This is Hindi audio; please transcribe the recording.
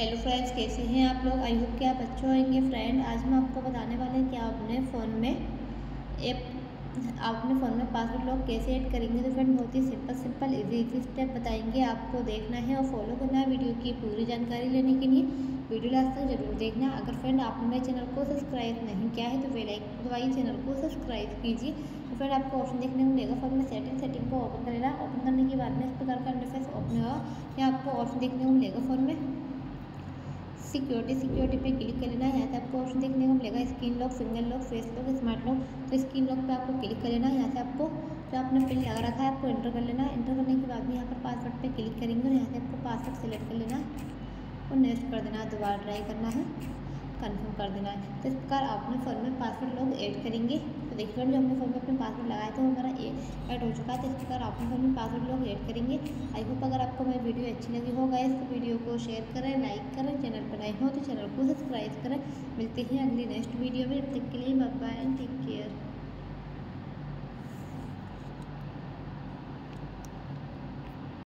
हेलो फ्रेंड्स, कैसे हैं आप लोग। आई होप कि आप अच्छे होंगे। फ्रेंड, आज मैं आपको बताने वाला हूँ कि आप अपने फ़ोन में पासवर्ड लॉक कैसे ऐड करेंगे। तो फ्रेंड, बहुत ही सिंपल इजी स्टेप बताएंगे, आपको देखना है और फॉलो करना है। वीडियो की पूरी जानकारी लेने के लिए वीडियो लास्ट तक जरूर देखना। अगर फ्रेंड आपने मेरे चैनल को सब्सक्राइब नहीं किया है तो बेल आइकन दबाइए, चैनल को सब्सक्राइब कीजिए। तो फ्रेंड, आपको ऑप्शन देखने को मिलेगा फोन में सेटिंग को ओपन कर लेना। ओपन करने के बाद में इस प्रकार का इंटरफेस ओपन होगा। यहाँ आपको ऑप्शन देखने को मिलेगा फोन में सिक्योरिटी पे क्लिक कर लेना। यहाँ से आपको ऑप्शन देखने को मिलेगा screen lock, finger lock, face lock, smart lock. तो स्क्रीन लॉक पे आपको क्लिक कर लेना। यहाँ से आपको जो आपने पिन लगा रखा है आपको एंटर कर लेना। एंटर करने के बाद में यहाँ पर पासवर्ड पे क्लिक करेंगे और यहाँ से आपको पासवर्ड सेलेक्ट कर लेना और नेक्स्ट कर देना। दोबारा ट्राई करना है, कन्फर्म कर देना है। तो इस प्रकार आपने फ़ोन में पासवर्ड लॉग ऐड करेंगे। तो देखिए, जो हमने फ़ोन में अपने पासवर्ड लगाया था वो हमारा ऐड हो चुका है। तो इस प्रकार आपने फ़ोन में पासवर्ड लॉग ऐड करेंगे। आई होप अगर आपको मेरी वीडियो अच्छी लगी हो गाइस तो वीडियो को शेयर करें, लाइक करें। चैनल पर नए हो तो चैनल को सब्सक्राइब करें। मिलते हैं अगली नेक्स्ट वीडियो में। तब तक के लिए बाय बाय, टेक केयर।